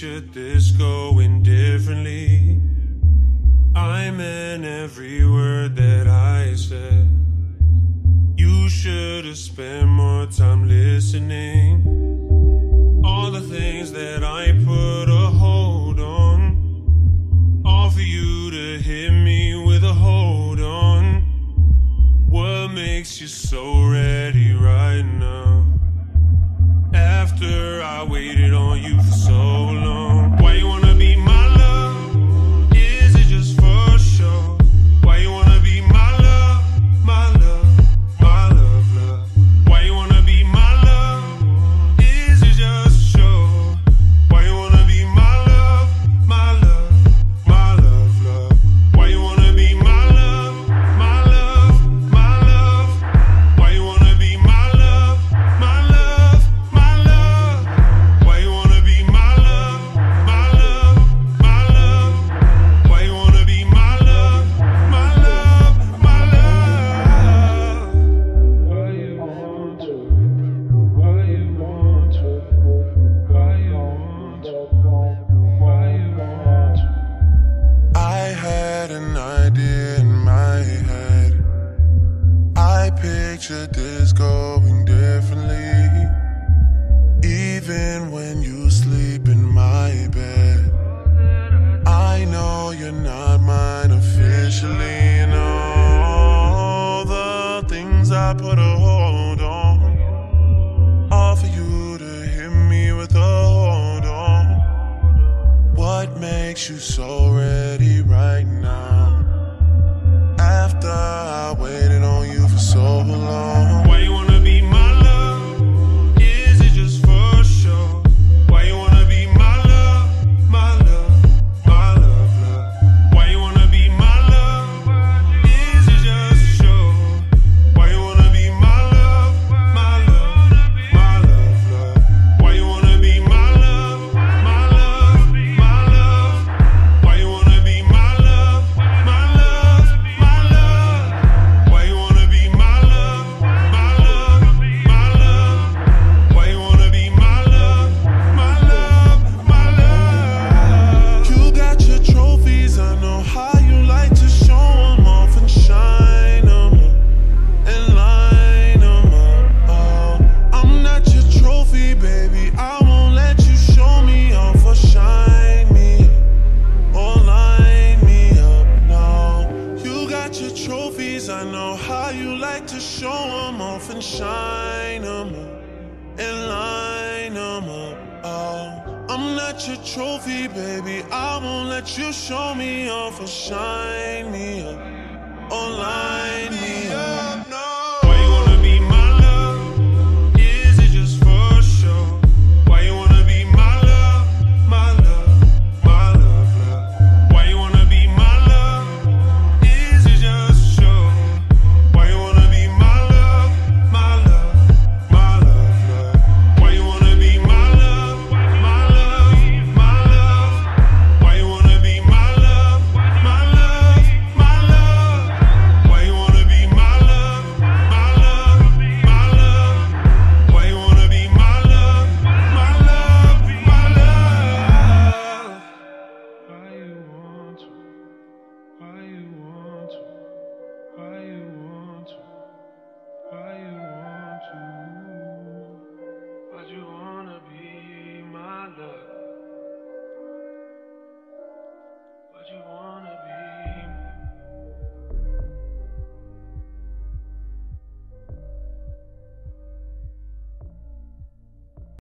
pictured this going differently. I meant every word that I said. You should have spent more time listening. All the things that I put a hold on, all for you to hit me with a hold on. What makes you so ready right now, after I waited on you for so long? Why you wanna be my love? Is it just for show? Why you wanna be my love, my love, my love, love? Why you wanna be my love? Is it just show? Why you wanna be my love, my love, my love, love? Why you wanna be my love, my love, my love? Why you wanna be my love, my love, my love? Why you wanna be my love, my love, my love? Why you wanna be my love, my love, my love? Why you want to? Why you want to? Why you want to? Why you want to? I had an idea in my head. I pictured this going differently. Even when you sleep in my bed, I know you're not mine officially. And all the things I put a hold on, all for you to hit me with a hold on. What makes you so ready right now, after I waited on you for so long? Why you wanna be my love? Is it just for show? Why you wanna be my love, my love, my love, love? Why you wanna be my love? Is it just show? Why you wanna be my love, my love, my love, love? Why you wanna be my love, my love, my love? Why you wanna be my love, my love, my love? Why you wanna be my love, my love, my love? Why you wanna be my love, my love, my love? You got your trophies, I know how you like to show them off and shine them and line them up. Oh, I'm not your trophy, baby. I won't let you show me off or shine me up or line me up. No, you got your trophies, I know how you like to show them off and shine them up and line them up. Oh, I'm not your trophy, baby. I won't let you show me off or shine me up or line me